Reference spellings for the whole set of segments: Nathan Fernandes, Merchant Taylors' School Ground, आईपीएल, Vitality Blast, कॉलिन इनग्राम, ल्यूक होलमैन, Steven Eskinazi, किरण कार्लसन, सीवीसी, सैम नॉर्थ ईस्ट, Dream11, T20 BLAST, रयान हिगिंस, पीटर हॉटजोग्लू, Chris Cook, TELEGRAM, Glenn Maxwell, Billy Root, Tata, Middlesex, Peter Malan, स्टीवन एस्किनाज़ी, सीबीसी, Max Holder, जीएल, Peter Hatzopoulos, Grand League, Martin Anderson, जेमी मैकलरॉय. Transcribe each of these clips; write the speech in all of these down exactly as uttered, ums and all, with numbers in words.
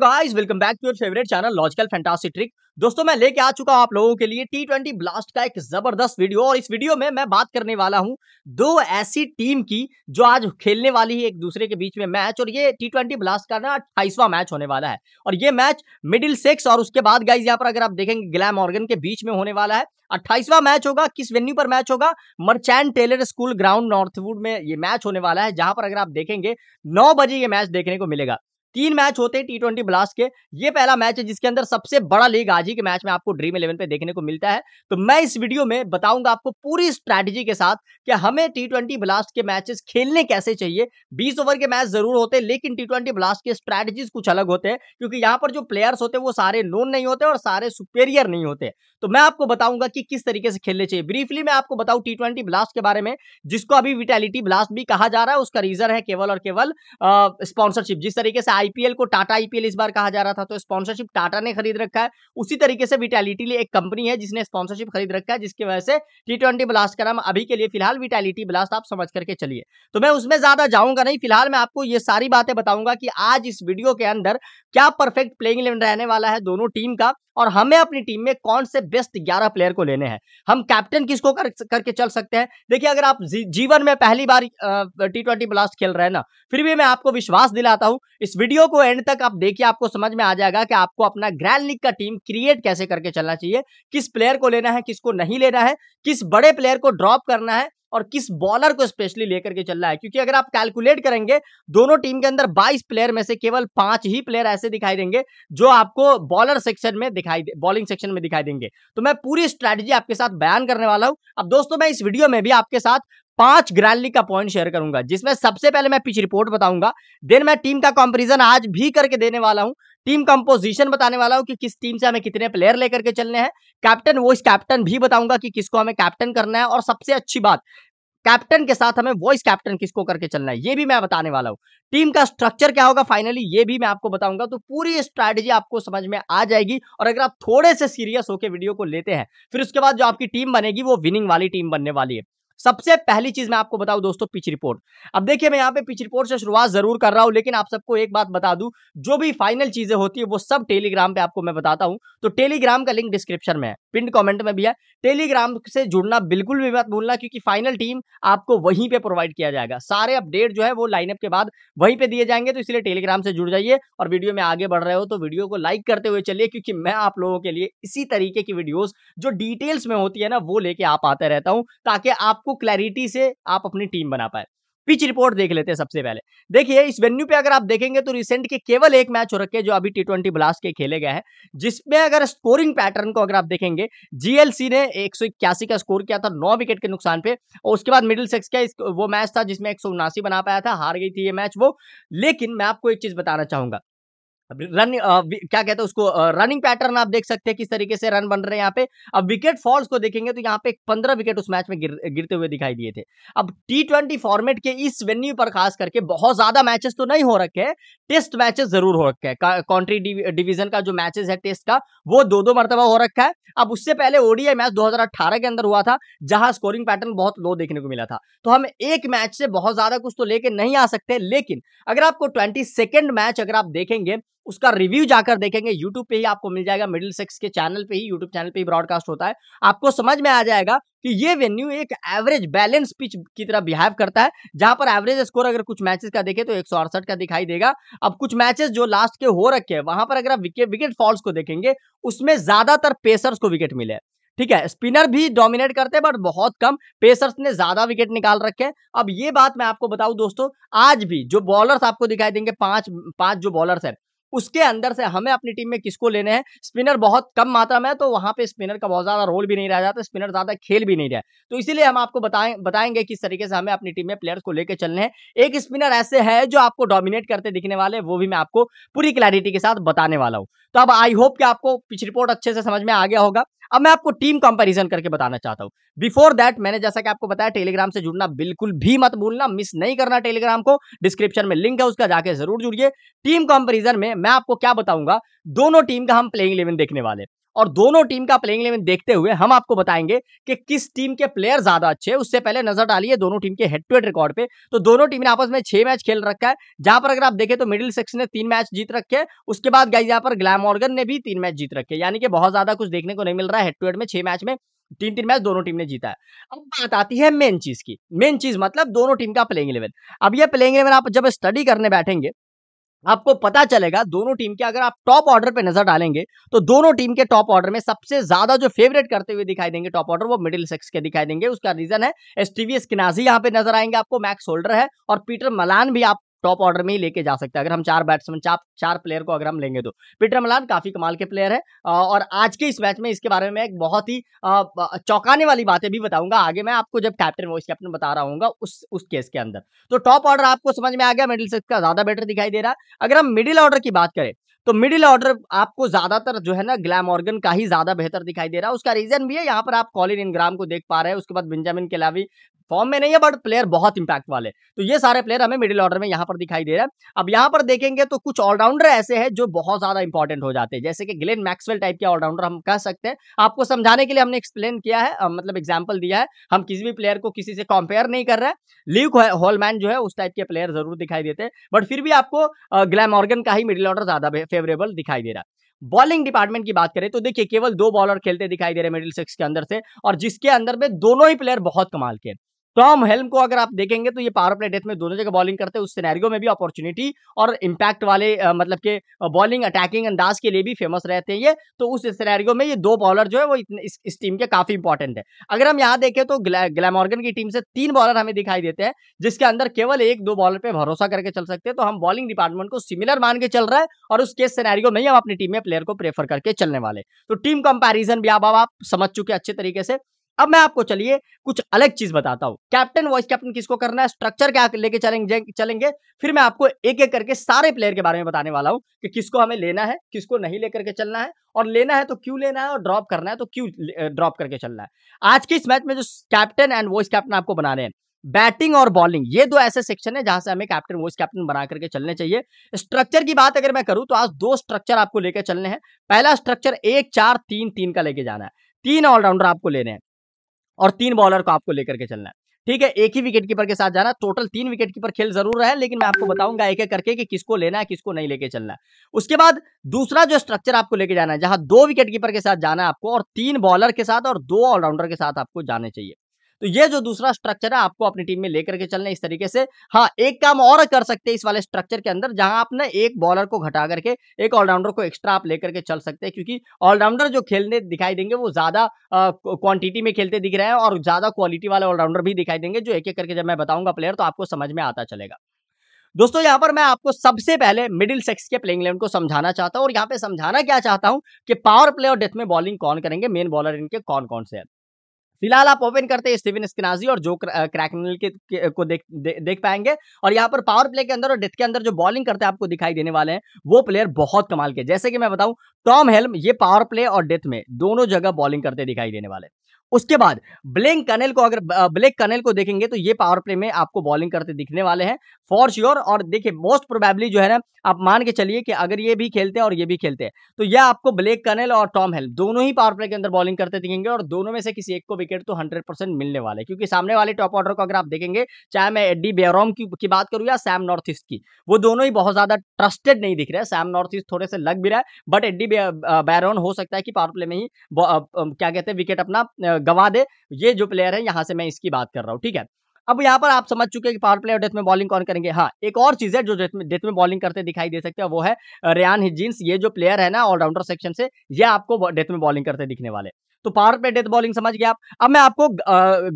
Guys welcome back to your favourite channel logical fantasy trick. दोस्तों मैं लेके आ चुका हूं आप लोगों के लिए टी ट्वेंटी ब्लास्ट का एक जबरदस्त वीडियो, और इस वीडियो में मैं बात करने वाला हूं दो ऐसी टीम की जो आज खेलने वाली है एक दूसरे के बीच में मैच, और ये टी ट्वेंटी ब्लास्ट का ना अट्ठाईसवां मैच होने वाला है। और ये मैच मिडिलसेक्स और उसके बाद गाइस यहाँ पर अगर आप देखेंगे ग्लैमॉर्गन के बीच में होने वाला है। अट्ठाईसवां मैच होगा, किस वेन्यू पर मैच होगा? Merchant Taylor school ground Northwood में ये मैच होने वाला है, जहां पर अगर आप देखेंगे नौ बजे ये मैच देखने को मिलेगा। तीन मैच होते हैं टी ट्वेंटी ब्लास्ट के, ये पहला मैच है जिसके अंदर सबसे बड़ा लीग आज ही के मैच में आपको ड्रीम इलेवन पे देखने को मिलता है। तो मैं इस वीडियो में बताऊंगा आपको पूरी स्ट्रैटेजी के साथ कि हमें टी ट्वेंटी ब्लास्ट के मैचेस खेलने कैसे चाहिए। बीस ओवर के मैच जरूर होते हैं, लेकिन टी ट्वेंटी ब्लास्ट के स्ट्रैटेजीज कुछ अलग होते हैं, क्योंकि यहाँ पर जो प्लेयर्स होते हैं वो सारे नोन नहीं होते और सारे सुपेरियर नहीं होते। तो मैं आपको बताऊंगा कि किस तरीके से खेलने चाहिए। ब्रीफली मैं आपको बताऊँ टी ट्वेंटी ब्लास्ट के बारे में, जिसको अभी विटैलिटी ब्लास्ट भी कहा जा रहा है, उसका रीजन है केवल और केवल स्पॉन्सरशिप। जिस तरीके से आईपीएल को टाटा आईपीएल इस बार कहा जा रहा था तो स्पॉन्सरशिप टाटा ने खरीद रखा है, उसी तरीके से विटैलिटी एक कंपनी है जिसने स्पॉन्सरशिप खरीद रखा है, जिसकी वजह से टी ट्वेंटी ब्लास्ट का नाम अभी के लिए फिलहाल विटैलिटी ब्लास्ट आप समझ करके चलिए। तो मैं उसमें ज्यादा जाऊंगा नहीं, फिलहाल मैं आपको ये सारी बातें बताऊंगा कि आज इस वीडियो के अंदर क्या परफेक्ट प्लेइंग इलेवन रहने वाला है दोनों टीम का, और हमें अपनी टीम में कौन से बेस्ट ग्यारह प्लेयर को लेने हैं, हम कैप्टन किसको कर, करके चल सकते हैं। देखिए अगर आप जीवन में पहली बार टी ट्वेंटी ब्लास्ट खेल रहे हैं ना, फिर भी मैं आपको विश्वास दिलाता हूं इस वीडियो को एंड तक आप देखिए, आपको समझ में आ जाएगा कि आपको अपना ग्रैंड लीग का टीम क्रिएट कैसे करके चलना चाहिए, किस प्लेयर को लेना है, किसको नहीं लेना है, किस बड़े प्लेयर को ड्रॉप करना है और किस बॉलर को स्पेशली लेकर के चल रहा है। क्योंकि अगर आप कैलकुलेट करेंगे दोनों टीम के अंदर बाईस प्लेयर में से केवल पांच ही प्लेयर ऐसे दिखाई देंगे जो आपको बॉलर सेक्शन में दिखाई दे, बॉलिंग सेक्शन में दिखाई देंगे। तो मैं पूरी स्ट्रैटेजी आपके साथ बयान करने वाला हूं। अब दोस्तों मैं इस वीडियो में भी आपके साथ पांच ग्रैंड लीग का पॉइंट शेयर करूंगा, जिसमें सबसे पहले मैं पिच रिपोर्ट बताऊंगा, देन मैं टीम का कंपैरिजन आज भी करके देने वाला हूं, टीम कंपोजिशन बताने वाला हूं कि किस टीम से हमें कितने प्लेयर लेकर के चलने हैं, कैप्टन वॉइस कैप्टन भी बताऊंगा कि किसको हमें कैप्टन करना है, और सबसे अच्छी बात कैप्टन के साथ हमें वॉइस कैप्टन किसको करके चलना है ये भी मैं बताने वाला हूँ। टीम का स्ट्रक्चर क्या होगा फाइनली ये भी मैं आपको बताऊंगा। तो पूरी स्ट्रैटेजी आपको समझ में आ जाएगी, और अगर आप थोड़े से सीरियस होकर वीडियो को लेते हैं फिर उसके बाद जो आपकी टीम बनेगी वो विनिंग वाली टीम बनने वाली है। सबसे पहली चीज मैं आपको बताऊं दोस्तों पिच रिपोर्ट। अब देखिए मैं यहाँ पे पिच रिपोर्ट से शुरुआत जरूर कर रहा हूं, लेकिन आप सबको एक बात बता दूं, जो भी फाइनल चीजें होती है वो सब टेलीग्राम पे आपको मैं बताता हूं। तो टेलीग्राम का लिंक डिस्क्रिप्शन में है, पिन कमेंट में भी है, टेलीग्राम से जुड़ना बिल्कुल भी मत भूलना, क्योंकि फाइनल टीम आपको वहीं पे प्रोवाइड किया जाएगा। सारे अपडेट जो है वो लाइनअप के बाद वहीं पे दिए जाएंगे, तो इसलिए टेलीग्राम से जुड़ जाइए। और वीडियो में आगे बढ़ रहे हो तो वीडियो को लाइक करते हुए चलिए, क्योंकि मैं आप लोगों के लिए इसी तरीके की वीडियोज जो डिटेल्स में होती है ना वो लेके आप आते रहता हूँ, ताकि आप को क्लैरिटी से आप अपनी टीम बना पाए। पिच रिपोर्ट देख लेते हैं सबसे पहले। देखिए इस वेन्यू पे अगर आप देखेंगे तो रिसेंट के केवल एक मैच हो रखे जो अभी टी ट्वेंटी ब्लास्ट के खेले गए हैं, जिसमें अगर स्कोरिंग पैटर्न को अगर आप देखेंगे जीएलसी ने एक सौ इक्यासी का स्कोर किया था नौ विकेट के नुकसान पे, और उसके बाद मिडिलसेक्स का वो मैच था जिसमें एक सौ उनासी बना पाया था, हार गई थी ये मैच वो। लेकिन मैं आपको एक चीज बताना चाहूंगा, रन क्या कहते हैं उसको रनिंग पैटर्न आप देख सकते हैं किस तरीके से रन बन रहे हैं यहाँ पे। अब विकेट फॉल्स को देखेंगे तो यहाँ पे पंद्रह विकेट उस मैच में गिर, गिरते हुए दिखाई दिए थे। अब टी ट्वेंटी फॉर्मेट के इस वेन्यू पर खास करके बहुत ज्यादा मैचेस तो नहीं हो रखे हैं, टेस्ट मैचेस जरूर हो रखे हैं। कंट्री डिवीजन का जो मैचेस है टेस्ट का वो दो दो मरतबा हो रखा है। अब उससे पहले ओडीआई मैच दो हजार अट्ठारह के अंदर हुआ था जहां स्कोरिंग पैटर्न बहुत लो देखने को मिला था। तो हम एक मैच से बहुत ज्यादा कुछ तो लेके नहीं आ सकते, लेकिन अगर आपको ट्वेंटी सेकेंड मैच अगर आप देखेंगे उसका रिव्यू जाकर देखेंगे यूट्यूब पे ही आपको मिल जाएगा, मिडिलसेक्स के चैनल पे ही, यूट्यूब चैनल पे ही ब्रॉडकास्ट होता है, आपको समझ में आ जाएगा कि ये वेन्यू एक एवरेज बैलेंस पिच की तरह बिहेव करता है, जहां पर एवरेज स्कोर अगर कुछ मैचेस का देखें तो एक सौ अड़सठ का दिखाई देगा। अब कुछ मैचेस जो लास्ट के हो रखे हैं वहां पर अगर आप विकेट विकेट फॉल्स को देखेंगे उसमें ज्यादातर पेसर्स को विकेट मिले, ठीक है, स्पिनर भी डोमिनेट करते हैं बट बहुत कम, पेसर्स ने ज्यादा विकेट निकाल रखे हैं। अब ये बात मैं आपको बताऊं दोस्तों, आज भी जो बॉलर्स आपको दिखाई देंगे पांच पांच जो बॉलर्स हैं उसके अंदर से हमें अपनी टीम में किसको लेने हैं। स्पिनर बहुत कम मात्रा में है तो वहां पे स्पिनर का बहुत ज्यादा रोल भी नहीं रह जाता, स्पिनर ज्यादा खेल भी नहीं रहा, तो इसीलिए हम आपको बताएं बताएंगे किस तरीके से हमें अपनी टीम में प्लेयर्स को लेकर चलने हैं। एक स्पिनर ऐसे है जो आपको डोमिनेट करते दिखने वाले, वो भी मैं आपको पूरी क्लैरिटी के साथ बताने वाला हूँ। तो अब आई होप कि आपको पिच रिपोर्ट अच्छे से समझ में आ गया होगा। अब मैं आपको टीम कंपैरिजन करके बताना चाहता हूँ। बिफोर दैट मैंने जैसा कि आपको बताया टेलीग्राम से जुड़ना बिल्कुल भी मत भूलना, मिस नहीं करना टेलीग्राम को, डिस्क्रिप्शन में लिंक है उसका जाके जरूर जुड़िए। टीम कंपैरिजन में मैं आपको क्या बताऊंगा, दोनों टीम का हम प्लेइंग इलेवन देखने वाले, और दोनों टीम का प्लेइंग इलेवन देखते हुए हम आपको बताएंगे कि किस टीम के प्लेयर ज्यादा अच्छे हैं। उससे पहले नजर डालिए दोनों टीम के हेड टू हेड रिकॉर्ड पे। तो दोनों टीम ने आपस में छह मैच खेल रखा है, जहां पर अगर आप देखें तो मिडिलसेक्स ने तीन मैच जीत रखे हैं। उसके बाद गाइस यहाँ पर ग्लैमॉर्गन ने भी तीन मैच जीत रखे, यानी कि बहुत ज्यादा कुछ देखने को नहीं मिल रहा है हेड टू हेड में। छह मैच में तीन तीन मैच दोनों टीम ने जीता है। अब बात आती है मेन चीज की, मेन चीज मतलब दोनों टीम का प्लेइंग इलेवन। अब ये प्लेइंग इलेवन आप जब स्टडी करने बैठेंगे आपको पता चलेगा दोनों टीम के, अगर आप टॉप ऑर्डर पे नजर डालेंगे तो दोनों टीम के टॉप ऑर्डर में सबसे ज्यादा जो फेवरेट करते हुए दिखाई देंगे टॉप ऑर्डर, वो मिडिलसेक्स के दिखाई देंगे। उसका रीजन है स्टीवन एस्किनाज़ी यहाँ पे नजर आएंगे आपको, मैक्स होल्डर है और पीटर मलान भी आप टॉप ऑर्डर में ही लेके जा सकते हैं। अगर हम चार बैट्समैन चार चार प्लेयर को अगर हम लेंगे तो पीटर मलान काफी कमाल के प्लेयर है। और आज के इस मैच में इसके बारे में मैं एक बहुत ही चौंकाने वाली बातें भी बताऊंगा आगे, मैं आपको जब कैप्टन वाइस कैप्टन बता रहा हूँ उस उस केस के अंदर। तो टॉप ऑर्डर आपको समझ में आ गया, मिडिलसेक्स का ज्यादा बेटर दिखाई दे रहा है। अगर हम मिडिल ऑर्डर की बात करें तो मिडिल ऑर्डर आपको ज्यादातर जो है ना ग्लैमॉर्गन का ही ज्यादा बेहतर दिखाई दे रहा है। उसका रीजन भी है, यहाँ पर आप कॉलिन इनग्राम को देख पा रहे हैं, उसके बाद बेंजामिन केलावी फॉर्म में नहीं है बट प्लेयर बहुत इंपैक्ट वाले, तो ये सारे प्लेयर हमें मिडिल ऑर्डर में यहाँ पर दिखाई दे रहा है। अब यहाँ पर देखेंगे तो कुछ ऑलराउंडर ऐसे हैं जो बहुत ज्यादा इंपॉर्टेंट हो जाते हैं, जैसे कि ग्लेन मैक्सवेल टाइप के ऑलराउंडर हम कह सकते हैं। आपको समझाने के लिए हमने एक्सप्लेन किया है, मतलब एग्जाम्पल दिया है, हम किसी भी प्लेयर को किसी से कॉम्पेयर नहीं कर रहे हैं। ल्यूक होलमैन जो है उस टाइप के प्लेयर जरूर दिखाई देते हैं, बट फिर भी आपको ग्लैमॉर्गन का ही मिडिल ऑर्डर ज्यादा फेवरेबल दिखाई दे रहा है। बॉलिंग डिपार्टमेंट की बात करें तो देखिए केवल दो बॉलर खेलते दिखाई दे रहे हैं मिडिलसेक्स के अंदर से, और जिसके अंदर में दोनों ही प्लेयर बहुत कमाल के हैं। टॉम हेल्म को अगर आप देखेंगे तो ये पावर प्ले डेथ में दोनों जगह बॉलिंग करते हैं, उस सिनेरियो में भी अपॉर्चुनिटी और इंपैक्ट वाले आ, मतलब के बॉलिंग अटैकिंग अंदाज के लिए भी फेमस रहते हैं ये। तो उस सिनेरियो में ये दो बॉलर जो है वो इतने, इस, इस टीम के काफी इंपॉर्टेंट है। अगर हम यहाँ देखें तो ग्लै, ग्लैमॉर्गन की टीम से तीन बॉलर हमें दिखाई देते हैं, जिसके अंदर केवल एक दो बॉलर पर भरोसा करके चल सकते हैं। तो हम बॉलिंग डिपार्टमेंट को सिमिलर मान के चल रहा है और उसके सिनेरियो में ही हम अपनी टीम में प्लेयर को प्रेफर करके चलने वाले। तो टीम कंपेरिजन भी अब आप समझ चुके अच्छे तरीके से। अब मैं आपको चलिए कुछ अलग चीज बताता हूँ, कैप्टन वाइस कैप्टन किसको करना है, स्ट्रक्चर क्या लेके चलेंगे चलेंगे फिर मैं आपको एक एक करके सारे प्लेयर के बारे में बताने वाला हूँ कि किसको हमें लेना है, किसको नहीं लेकर के चलना है, और लेना है तो क्यों लेना है, और ड्रॉप करना है तो क्यों ड्रॉप करके चलना है। आज के इस मैच में जो कैप्टन एंड वाइस कैप्टन आपको बनाने हैं, बैटिंग और बॉलिंग ये दो ऐसे सेक्शन है जहां से हमें कैप्टन वाइस कैप्टन बना करके चलने चाहिए। स्ट्रक्चर की बात अगर मैं करूं तो आज दो स्ट्रक्चर आपको लेकर चलने हैं। पहला स्ट्रक्चर एक चार तीन तीन का लेके जाना है, तीन ऑलराउंडर आपको लेने हैं और तीन बॉलर को आपको लेकर के चलना है, ठीक है। एक ही विकेट कीपर के साथ जाना, टोटल तीन विकेट कीपर खेल जरूर रहे हैं, लेकिन मैं आपको बताऊंगा एक एक करके कि किसको लेना है किसको नहीं लेके चलना है। उसके बाद दूसरा जो स्ट्रक्चर आपको लेके जाना है, जहां दो विकेट कीपर के साथ जाना है आपको और तीन बॉलर के साथ और दो ऑलराउंडर के साथ आपको जाने चाहिए। तो ये जो दूसरा स्ट्रक्चर है आपको अपनी टीम में लेकर के चलना है इस तरीके से। हाँ, एक काम और कर सकते हैं इस वाले स्ट्रक्चर के अंदर, जहां आप ना एक बॉलर को घटा करके एक ऑलराउंडर को एक्स्ट्रा आप लेकर के चल सकते हैं, क्योंकि ऑलराउंडर जो खेलने दिखाई देंगे वो ज्यादा क्वांटिटी में खेलते दिख रहे हैं और ज्यादा क्वालिटी वाले ऑलराउंडर भी दिखाई देंगे, जो एक एक करके जब मैं बताऊंगा प्लेयर तो आपको समझ में आता चलेगा। दोस्तों यहाँ पर मैं आपको सबसे पहले मिडिलसेक्स के प्लेइंग इलेवन को समझाना चाहता हूँ, और यहाँ पे समझाना क्या चाहता हूँ कि पावर प्ले और डेथ में बॉलिंग कौन करेंगे, मेन बॉलर इनके कौन कौन से हैं। फिलहाल आप ओपन करते हैं स्टीवन एस्किनाज़ी और जो क्रैकनल के, के को देख दे, देख पाएंगे, और यहाँ पर पावर प्ले के अंदर और डेथ के अंदर जो बॉलिंग करते हैं आपको दिखाई देने वाले हैं वो प्लेयर बहुत कमाल के। जैसे कि मैं बताऊं टॉम हेल्म ये पावर प्ले और डेथ में दोनों जगह बॉलिंग करते दिखाई देने वाले हैं। उसके बाद ब्लैक कनेल को अगर ब्लैक कनेल को देखेंगे तो ये पावर प्ले में आपको बॉलिंग करते दिखने वाले हैं फॉर श्योर। और देखिए मोस्ट प्रोबेबली जो है ना आप मान के चलिए कि अगर ये भी खेलते हैं और ये भी खेलते हैं तो ये आपको ब्लैक कनेल और टॉम हेल्म दोनों ही पावर प्ले के अंदर बॉलिंग करते दिखेंगे, और दोनों में से किसी एक को विकेट तो हंड्रेड परसेंट मिलने वाले हैं, क्योंकि सामने वाले टॉप ऑर्डर को अगर आप देखेंगे, चाहे मैं एड्डी बैरोन की, की बात करूँ या सैम नॉर्थ ईस्ट की, वो दोनों ही बहुत ज्यादा ट्रस्टेड नहीं दिख रहे हैं। सैम नॉर्थ ईस्ट थोड़े से लग भी रहा है, बट एड्डी बैरोन हो सकता है कि पावर प्ले में ही क्या कहते हैं विकेट अपना गवा दे, ये जो प्लेयर है यहां से मैं इसकी बात कर रहा हूं, ठीक है। अब यहाँ पर आप समझ चुके हैं कि पावर प्ले और डेथ में बॉलिंग कौन करेंगे। हाँ, एक और चीज है जो डेथ में, में बॉलिंग करते दिखाई दे सकते हैं, वो है रयान हिगिंस। ये जो प्लेयर है ना ऑलराउंडर सेक्शन से, ये आपको डेथ में बॉलिंग करते दिखने वाले। तो पावर प्ले डेथ बॉलिंग समझ गए आप। अब मैं आपको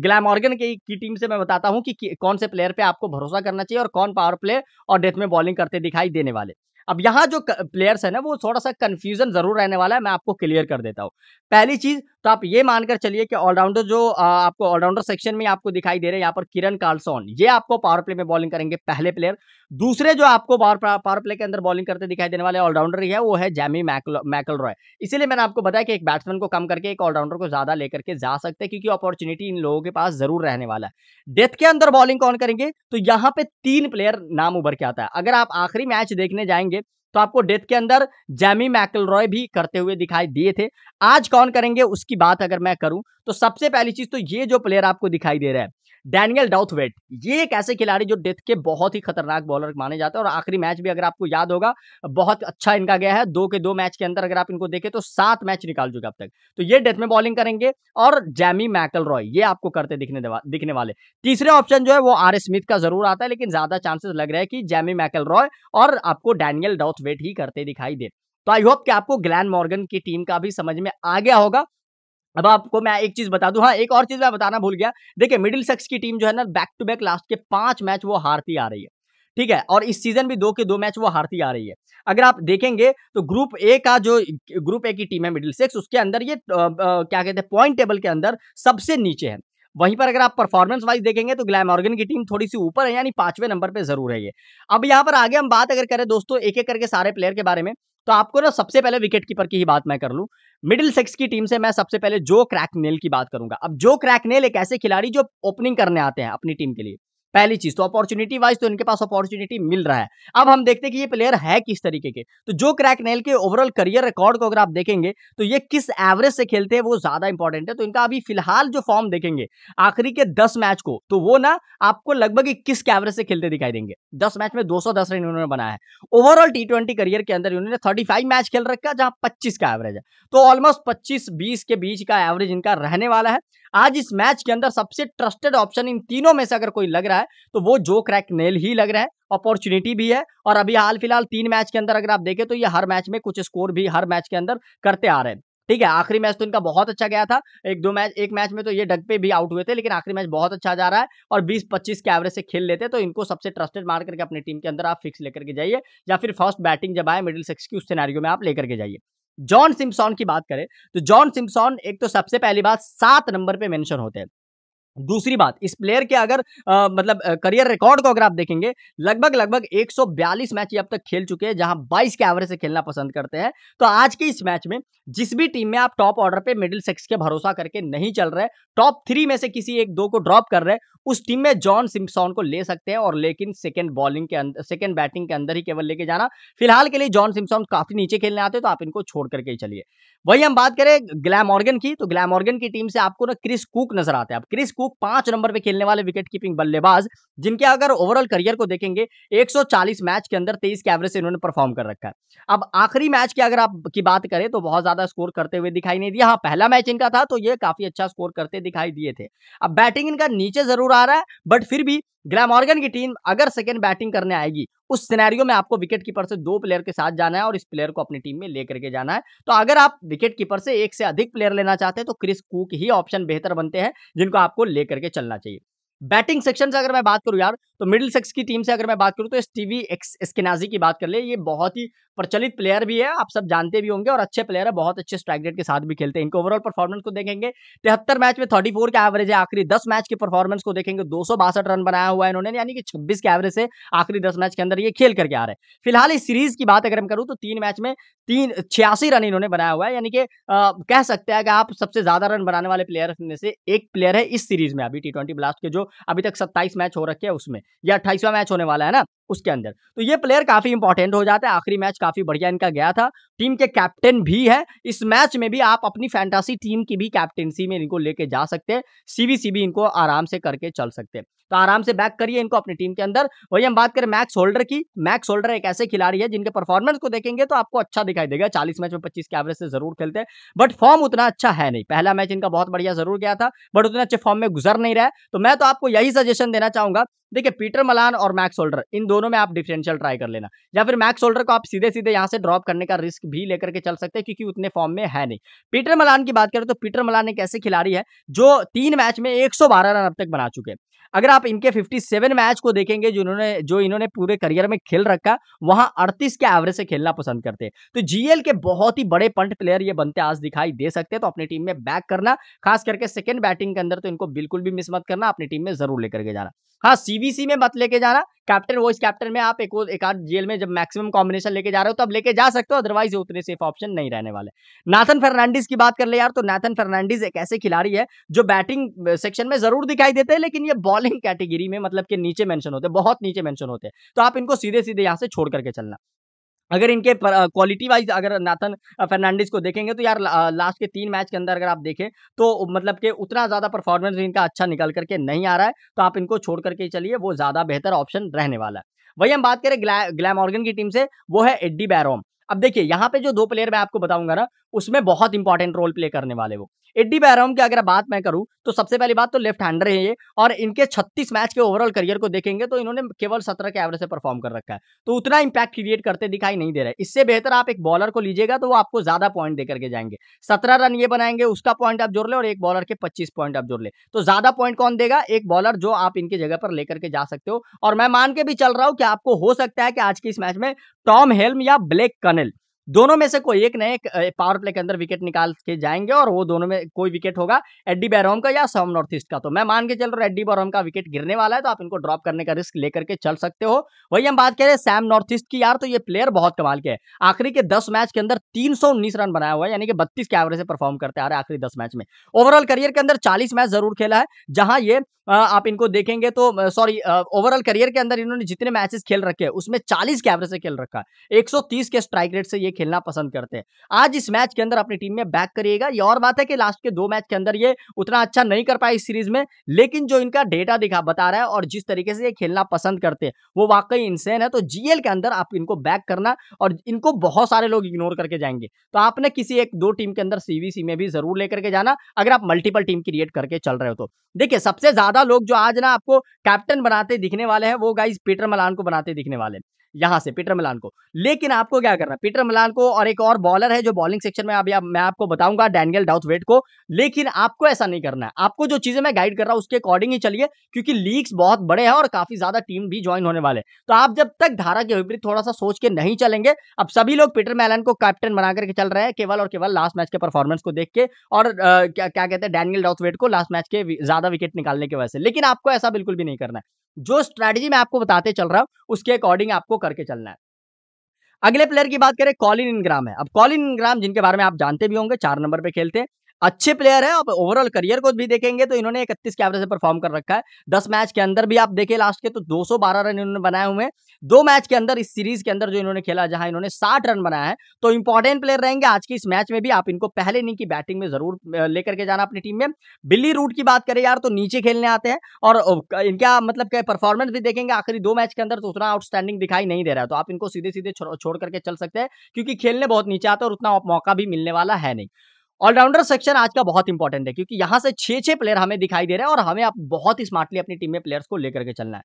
ग्लैमॉर्गन की, की टीम से मैं बताता हूँ कि, कि कौन से प्लेयर पे आपको भरोसा करना चाहिए और कौन पावर प्ले और डेथ में बॉलिंग करते दिखाई देने वाले। अब यहाँ जो प्लेयर्स है ना वो थोड़ा सा कंफ्यूजन जरूर रहने वाला है, मैं आपको क्लियर कर देता हूँ। पहली चीज तो आप ये मानकर चलिए कि ऑलराउंडर जो आपको ऑलराउंडर सेक्शन में आपको दिखाई दे रहे हैं यहाँ पर किरण कार्लसन, ये आपको पावर प्ले में बॉलिंग करेंगे पहले प्लेयर। दूसरे जो आपको पावर प्ले के अंदर बॉलिंग करते दिखाई देने वाले ऑलराउंडर ही है वो है जेमी मैकलरॉय। इसीलिए मैंने आपको बताया कि एक बैट्समैन को कम करके एक ऑलराउंडर को ज्यादा लेकर के जा सकते हैं, क्योंकि अपॉर्चुनिटी इन लोगों के पास जरूर रहने वाला है। डेथ के अंदर बॉलिंग कौन करेंगे तो यहाँ पे तीन प्लेयर नाम उभर के आता है। अगर आप आखिरी मैच देखने जाएंगे तो आपको डेथ के अंदर जेमी मैकलरॉय भी करते हुए दिखाई दिए थे। आज कौन करेंगे उसकी बात अगर मैं करूं तो सबसे पहली चीज तो ये जो प्लेयर आपको दिखाई दे रहा है डैनियल डाउथवेट, ये एक ऐसे खिलाड़ी जो डेथ के बहुत ही खतरनाक बॉलर माने जाते हैं और आखिरी मैच भी अगर आपको याद होगा बहुत अच्छा इनका गया है। दो के दो मैच के अंदर अगर आप इनको देखें तो सात मैच निकाल चुके अब तक। तो ये डेथ में बॉलिंग करेंगे और जेमी मैकलरॉय ये आपको करते दिखने दिखने वाले। तीसरे ऑप्शन जो है वो आर एस स्मिथ का जरूर आता है, लेकिन ज्यादा चांसेस लग रहा है कि जेमी मैकलरॉय और आपको डैनियल डाउथवेट ही करते दिखाई दे। तो आई होप कि आपको ग्लैमॉर्गन की टीम का भी समझ में आ गया होगा। अब आपको मैं एक चीज बता दूं, हाँ एक और चीज मैं बताना भूल गया। देखिए मिडिलसेक्स की टीम जो है ना बैक टू बैक लास्ट के पांच मैच वो हारती आ रही है, ठीक है, और इस सीजन भी दो के दो मैच वो हारती आ रही है। अगर आप देखेंगे तो ग्रुप ए का जो ग्रुप ए की टीम है मिडिलसेक्स उसके अंदर ये आ, आ, क्या कहते हैं पॉइंट टेबल के अंदर सबसे नीचे है। वहीं पर अगर आप परफॉर्मेंस वाइज देखेंगे तो ग्लैमॉर्गन की टीम थोड़ी सी ऊपर है, यानी पांचवें नंबर पे जरूर है ये। अब यहाँ पर आगे हम बात अगर करें दोस्तों एक एक करके सारे प्लेयर के बारे में, तो आपको ना सबसे पहले विकेट कीपर की ही बात मैं कर लूं। मिडिलसेक्स की टीम से मैं सबसे पहले जो क्रैकनेल की बात करूंगा। अब जो क्रैकनेल एक ऐसे खिलाड़ी जो ओपनिंग करने आते हैं अपनी टीम के लिए, पहली चीज तो अपॉर्चुनिटी वाइज तो इनके पास अपॉर्चुनिटी मिल रहा है। अब हम देखते हैं कि ये प्लेयर है किस तरीके के। तो जो क्रैकनेल के ओवरऑल करियर रिकॉर्ड को अगर आप देखेंगे तो ये किस एवरेज से खेलते हैं वो ज्यादा इंपॉर्टेंट है। तो इनका अभी फिलहाल जो फॉर्म देखेंगे आखिरी के दस मैच को, तो वो ना आपको लगभग इक्कीस के एवरेज से खेलते दिखाई देंगे। दस मैच में दो सौ दस रन इन्होंने बनाया है। ओवरऑल टी ट्वेंटी करियर के अंदर इन्होंने थर्टी फाइव मैच खेल रखा जहां पच्चीस का एवरेज है, तो ऑलमोस्ट पच्चीस बीस के बीच का एवरेज इनका रहने वाला है। आज इस मैच के अंदर सबसे ट्रस्टेड ऑप्शन इन तीनों में से अगर कोई लग रहा है तो वो जो क्रैकनेल ही लग रहा है। अपॉर्चुनिटी भी है और अभी हाल फिलहाल तीन मैच के अंदर अगर आप देखें तो ये हर मैच में कुछ स्कोर भी हर मैच के अंदर करते आ रहे हैं, ठीक है। आखिरी मैच तो इनका बहुत अच्छा गया था, एक दो मैच एक मैच में तो ये डग पे भी आउट हुए थे, लेकिन आखिरी मैच बहुत अच्छा जा रहा है और बीस पच्चीस के एवरेज से खेल लेते हैं। तो इनको सबसे ट्रस्टेड मार करके अपनी टीम के अंदर आप फिक्स लेकर के जाइए, या फिर फर्स्ट बैटिंग जब आए मिडिलसेक्स की उस सिनेरियो में आप लेकर के जाइए। जॉन सिम्पसन की बात करें तो जॉन सिम्पसन एक तो सबसे पहली बात सात नंबर पे मेंशन होते हैं। दूसरी बात, इस प्लेयर के अगर आ, मतलब करियर रिकॉर्ड को अगर आप देखेंगे लगभग लगभग एक सौ बयालीस मैच ये अब तक खेल चुके हैं जहां बाईस के एवरेज से खेलना पसंद करते हैं। तो आज के इस मैच में जिस भी टीम में आप टॉप ऑर्डर पे मिडिलसेक्स के भरोसा करके नहीं चल रहे, टॉप थ्री में से किसी एक दो को ड्रॉप कर रहे, उस टीम में जॉन सिम्पसन को ले सकते हैं। और लेकिन सेकंड बॉलिंग के अंदर सेकंड बैटिंग के अंदर ही केवल लेके जाना फिलहाल के लिए। जॉन सिम्पसन काफी नीचे खेलने आते हैं तो आप इनको छोड़ करके ही चलिए। वही हम बात करें ग्लैमॉर्गन की, तो ग्लैमॉर्गन की टीम से आपको ना क्रिस कुक नजर आते हैं। अब क्रिस कुक पांच नंबर पे खेलने वाले विकेट कीपिंग बल्लेबाज, जिनके अगर ओवरऑल करियर को देखेंगे एक सौ चालीस मैच के अंदर तेईस के एवरेज से इन्होंने परफॉर्म कर रखा है। अब आखिरी मैच की अगर आप की बात करें तो बहुत ज्यादा स्कोर करते हुए दिखाई नहीं दिया। हाँ पहला मैच इनका था तो ये काफी अच्छा स्कोर करते दिखाई दिए थे। अब बैटिंग इनका नीचे जरूर आ रहा है, बट फिर भी ग्लैमॉर्गन की टीम अगर सेकंड बैटिंग करने आएगी उस सिनेरियो में आपको विकेट कीपर से दो प्लेयर के साथ जाना है और इस प्लेयर को अपनी टीम में लेकर के जाना है। तो अगर आप विकेट कीपर से एक से अधिक प्लेयर लेना चाहते हैं तो क्रिस कुक ही ऑप्शन बेहतर बनते हैं जिनको आपको लेकर के चलना चाहिए। बैटिंग सेक्शन से अगर मैं बात करूं यार तो मिडिलसेक्स की टीम से अगर मैं बात करूं तो स्टीवी एस्किनाजी की बात कर ले। ये बहुत ही प्रचलित प्लेयर भी है, आप सब जानते भी होंगे, और अच्छे प्लेयर है, बहुत अच्छे स्ट्राइक रेट के साथ भी खेलते हैं। इनके ओवरऑल परफॉर्मेंस को देखेंगे तिहत्तर मैच में चौंतीस का एवरेज है। आखिरी दस मैच के परफॉर्मेंस को देखेंगे दो सौ बासठ रन बनाया हुआ है इन्होंने, यानी कि छब्बीस के एवरेज से आखिरी दस मैच के अंदर ये खेल करके आ रहे हैं। फिलहाल इस सीरीज की बात अगर हम करूँ तो तीन मैच में तीन छियासी रन इन्होंने बनाया हुआ है, यानी कि कह सकते हैं कि आप सबसे ज्यादा रन बनाने वाले प्लेयर में से एक प्लेयर है इस सीरीज में। अभी टी ट्वेंटी ब्लास्ट के जो अभी तक सत्ताईस मैच हो रखे हैं उसमें, या अट्ठाईसवां मैच होने वाला है ना उसके अंदर, तो ये प्लेयर काफी इंपॉर्टेंट हो जाता है। आखिरी मैच काफी बढ़िया इनका गया था, टीम के कैप्टन भी है। इस मैच में भी आप अपनी फैंटासी टीम की भी कैप्टेंसी में इनको लेके जा सकते हैं, सीवीसी भी इनको आराम से करके चल सकते हैं। तो आराम से बैक करिए इनको अपनी टीम के अंदर। वही हम बात करें मैक्स होल्डर की, मैक्स होल्डर एक ऐसे खिलाड़ी है जिनके परफॉर्मेंस को देखेंगे तो आपको अच्छा दिखाई देगा। चालीस मैच में पच्चीस के एवरेज से जरूर खेलते हैं, बट फॉर्म उतना अच्छा है नहीं। पहला मैच इनका बहुत बढ़िया जरूर गया था बट उतना अच्छे फॉर्म में गुजर नहीं रहा है। तो मैं तो आपको यही सजेशन देना चाहूंगा, देखिए पीटर मलान और मैक्स होल्डर इन दोनों में आप डिफरेंशियल ट्राई कर लेना, या फिर मैक्स होल्डर को आप सीधे सीधे यहाँ से ड्रॉप करने का रिस्क भी लेकर के चल सकते हैं क्योंकि उतने फॉर्म में है नहीं। पीटर मलान की बात करें तो पीटर मलान एक ऐसे खिलाड़ी है जो तीन मैच में एक सौ बारह रन अब तक बना चुके हैं। अगर आप इनके सत्तावन मैच को देखेंगे जिन्होंने जो इन्होंने पूरे करियर में खेल रखा, वहां अड़तीस के एवरेज से खेलना पसंद करते हैं। तो जीएल के बहुत ही बड़े पंट प्लेयर ये बनते आज दिखाई दे सकते हैं। तो अपनी टीम में बैक करना, खास करके सेकंड बैटिंग के अंदर तो इनको बिल्कुल भी मिस मत करना, अपनी टीम में जरूर लेकर के जाना। हाँ सीवीसी में मत लेके जाना, कैप्टन वॉइस कैप्टन में आप एक आध जीएल में जब मैक्सिमम कॉम्बिनेशन लेके जा रहे हो तब लेके जा सकते हो, अदरवाइज उतने सेफ ऑप्शन नहीं रहने वाले। नाथन फर्नांडिस की बात कर ले यार तो नाथन फर्नांडिस एक ऐसे खिलाड़ी है जो बैटिंग सेक्शन में जरूर दिखाई देते हैं लेकिन ये बॉलिंग कैटेगरी में मतलब के नीचे मेंशन होते हैं, बहुत नीचे मेंशन होते हैं। तो आप इनको सीधे सीधे यहां से छोड़ करके चलना। अगर इनके क्वालिटी वाइज अगर नाथन फर्नांडिस को देखेंगे तो यार लास्ट के तीन मैच के अंदर अगर आप देखें तो मतलब कि उतना ज़्यादा परफॉर्मेंस इनका अच्छा निकल करके नहीं आ रहा है, तो आप इनको छोड़ करके चलिए, वो ज़्यादा बेहतर ऑप्शन रहने वाला है। वही हम बात करें ग्लै ग्लैमॉर्गन की टीम से, वो है एड्डी बैरोन। अब देखिए यहाँ पे जो दो प्लेयर मैं आपको बताऊंगा ना उसमें बहुत इंपॉर्टेंट रोल प्ले करने वाले वो एड्डी बैरोन की अगर बात मैं करूँ तो सबसे पहली बात तो लेफ्ट हैंडर है ये, और इनके छत्तीस मैच के ओवरऑल करियर को देखेंगे तो इन्होंने केवल सत्रह के एवरेज से परफॉर्म कर रखा है, तो उतना इंपैक्ट क्रिएट करते दिखाई नहीं दे रहा है। इससे बेहतर आप एक बॉलर को लीजिएगा तो वो आपको ज्यादा पॉइंट दे करके जाएंगे। सत्रह रन ये बनाएंगे, उसका पॉइंट आप जोड़ ले, और एक बॉलर के पच्चीस पॉइंट आप जोड़ ले, तो ज्यादा पॉइंट कौन देगा? एक बॉलर जो आप इनकी जगह पर लेकर के जा सकते हो। और मैं मान के भी चल रहा हूँ कि आपको हो सकता है कि आज के इस मैच में टॉम हेल्म या ब्लैक कनेल दोनों में से कोई एक नए पावर प्ले के अंदर विकेट निकाल के जाएंगे, और वो दोनों में कोई विकेट होगा एड्डी बैरोन का या सॉम नॉर्थ ईस्ट का। तो मैं मान के चल रहा हूँ एड्डी बैरोन का विकेट गिरने वाला है, तो आप इनको ड्रॉप करने का रिस्क लेकर के चल सकते हो। वही हम बात करें सैम नॉर्थ ईस्ट की, यार तो ये प्लेयर बहुत कमाल के है। आखिरी के दस मैच के अंदर तीन सौ उन्नीस रन बनाया हुआ है, यानी कि बत्तीस के एवरेज से परफॉर्म करते आ रहे हैं आखिरी दस मैच में। ओवरऑल करियर के अंदर चालीस मैच जरूर खेला है, जहां ये आप इनको देखेंगे तो सॉरी ओवरऑल करियर के अंदर इन्होंने जितने मैचेस खेल रखे हैं उसमें चालीस के एवरेज से खेल रखा है, एक सौ तीस के स्ट्राइक रेट से ये खेलना पसंद करते हैं। आज इस मैच के अंदर अपनी टीम में बैक करिएगा। ये और बात है कि लास्ट के दो मैच के अंदर ये उतना अच्छा नहीं कर पाए इस सीरीज में, लेकिन जो इनका डेटा दिखा बता रहा है और जिस तरीके से ये खेलना पसंद करते हैं वो वाकई इंसेन है। तो जीएल के अंदर आप इनको बैक करना, और इनको बहुत सारे लोग इग्नोर करके जाएंगे, तो आपने किसी एक दो टीम के अंदर सीवीसी में भी जरूर लेकर के जाना अगर आप मल्टीपल टीम क्रिएट करके चल रहे हो तो। देखिए सबसे ज्यादा लोग जो आज ना आपको कैप्टन बनाते दिखने वाले हैं वो गाइस पीटर मलान को बनाते दिखने वाले हैं, यहां से पीटर मलान को। लेकिन आपको क्या करना है, पीटर मलान को और एक और बॉलर है जो बॉलिंग सेक्शन में अभी आप, मैं आपको बताऊंगा, डैनियल डाउथवेट को। लेकिन आपको ऐसा नहीं करना है, आपको जो चीजें मैं गाइड कर रहा हूं उसके अकॉर्डिंग ही चलिए, क्योंकि लीग्स बहुत बड़े हैं और काफी ज्यादा टीम भी ज्वाइन होने वाले। तो आप जब तक धारा के विपरीत थोड़ा सा सोच के नहीं चलेंगे, अब सभी लोग पीटर मलान को कैप्टन बना करके चल रहे हैं केवल और केवल लास्ट मैच के परफॉर्मेंस को देख के, और आ, क्या, क्या कहते हैं डैनियल डाउथवेट को लास्ट मैच के ज्यादा विकेट निकालने की वजह से। लेकिन आपको ऐसा बिल्कुल भी नहीं करना है, जो स्ट्रैटेजी मैं आपको बताते चल रहा हूं उसके अकॉर्डिंग आपको करके चलना है। अगले प्लेयर की बात करें, कॉलिन इनग्राम है। अब कॉलिन इनग्राम जिनके बारे में आप जानते भी होंगे, चार नंबर पे खेलते हैं, अच्छे प्लेयर है। अब ओवरऑल करियर को भी देखेंगे तो इन्होंने इकतीस के एवरेज से परफॉर्म कर रखा है। दस मैच के अंदर भी आप देखें लास्ट के तो दो सौ बारह रन इन्होंने बनाए हुए हैं। दो मैच के अंदर इस सीरीज के अंदर जो इन्होंने खेला जहां इन्होंने साठ रन बनाया है, तो इंपॉर्टेंट प्लेयर रहेंगे आज की इस मैच में भी। आप इनको पहले इनिंग की बैटिंग में जरूर लेकर के जाना अपनी टीम में। बिल्ली रूट की बात करें यार तो नीचे खेलने आते हैं, और इनका मतलब क्या परफॉर्मेंस भी देखेंगे आखिरी दो मैच के अंदर तो उतना आउटस्टैंडिंग दिखाई नहीं दे रहा है, तो आप इनको सीधे सीधे छोड़ करके चल सकते हैं क्योंकि खेलने बहुत नीचे आते हैं और उतना मौका भी मिलने वाला है नहीं। ऑलराउंडर सेक्शन आज का बहुत इंपॉर्टेंट है क्योंकि यहाँ से छः छः प्लेयर हमें दिखाई दे रहे हैं और हमें आप बहुत ही स्मार्टली अपनी टीम में प्लेयर्स को लेकर के चलना है।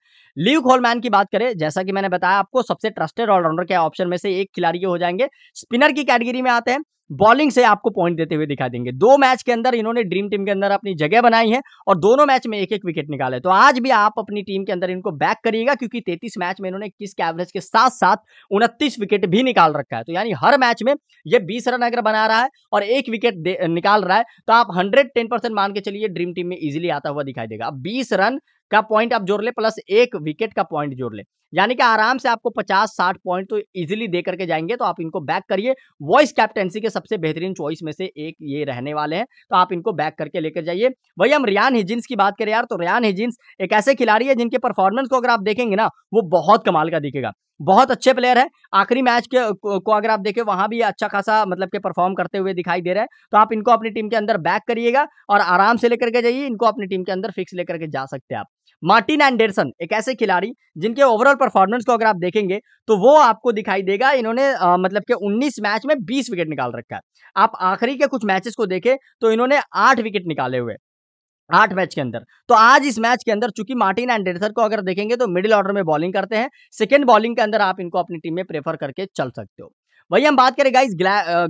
ल्यूक होलमैन की बात करें, जैसा कि मैंने बताया आपको, सबसे ट्रस्टेड ऑलराउंडर के ऑप्शन में से एक खिलाड़ी हो जाएंगे। स्पिनर की कैटेगरी में आते हैं, बॉलिंग से आपको पॉइंट देते हुए दिखा देंगे। दो मैच के अंदर इन्होंने ड्रीम टीम के अंदर अपनी जगह बनाई है और दोनों मैच में एक एक विकेट निकाले, तो आज भी आप अपनी टीम के अंदर इनको बैक करिएगा क्योंकि तैंतीस मैच में इन्होंने इक्कीस के एवरेज के साथ साथ उनतीस विकेट भी निकाल रखा है। तो यानी हर मैच में ये बीस रन अगर बना रहा है और एक विकेट निकाल रहा है तो आप हंड्रेड टेन परसेंट मान के चलिए ड्रीम टीम में इजिली आता हुआ दिखाई देगा। अब बीस रन का पॉइंट आप जोड़ ले प्लस एक विकेट का पॉइंट जोड़ ले, यानी कि आराम से आपको पचास साठ पॉइंट तो इजीली दे करके जाएंगे। तो आप इनको बैक करिए, वॉइस कैप्टेंसी के सबसे बेहतरीन चॉइस में से एक ये रहने वाले हैं, तो आप इनको बैक करके लेकर जाइए। वही हम रियान हिजिंस की बात करें यार तो रियान हिजिंस एक ऐसे खिलाड़ी है जिनके परफॉर्मेंस को अगर आप देखेंगे ना वो बहुत कमाल का दिखेगा। बहुत अच्छे प्लेयर है, आखिरी मैच के को अगर आप देखें वहां भी अच्छा खासा मतलब के परफॉर्म करते हुए दिखाई दे रहा है, तो आप इनको अपनी टीम के अंदर बैक करिएगा और आराम से लेकर के जाइए, इनको अपनी टीम के अंदर फिक्स लेकर के जा सकते हैं आप। मार्टिन एंडरसन एक ऐसे खिलाड़ी जिनके ओवरऑल परफॉर्मेंस को अगर आप देखेंगे तो वो आपको दिखाई देगा, इन्होंने आ, मतलब के उन्नीस मैच में बीस विकेट निकाल रखा है। आप आखिरी के कुछ मैचेस को देखें तो इन्होंने आठ विकेट निकाले हुए आठ मैच के अंदर। तो आज इस मैच के अंदर चूंकि मार्टिन एंडरसन को अगर देखेंगे तो मिडिल ऑर्डर में बॉलिंग करते हैं, सेकेंड बॉलिंग के अंदर आप इनको अपनी टीम में प्रेफर करके चल सकते हो। वही हम बात करें गाइस